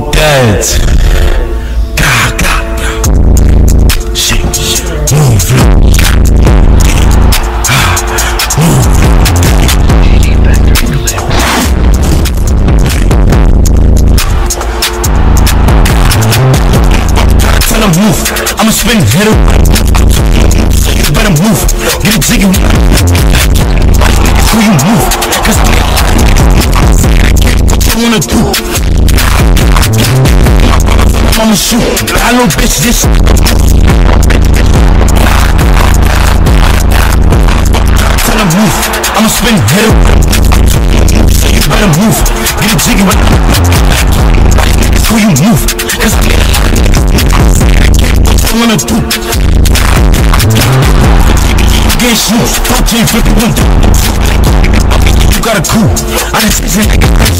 more dance. God, God, God. Shake, shake, move, move. I'ma spin head away. You better move. Get it jiggy. Who you move? Cause what you wanna do? I'ma shoot. I know bitch this. Tell them move. I'ma spin head away. You better move. Get it jiggy. Who you move? Cause I wanna do get shoes, 14, 51. You got a cool, I just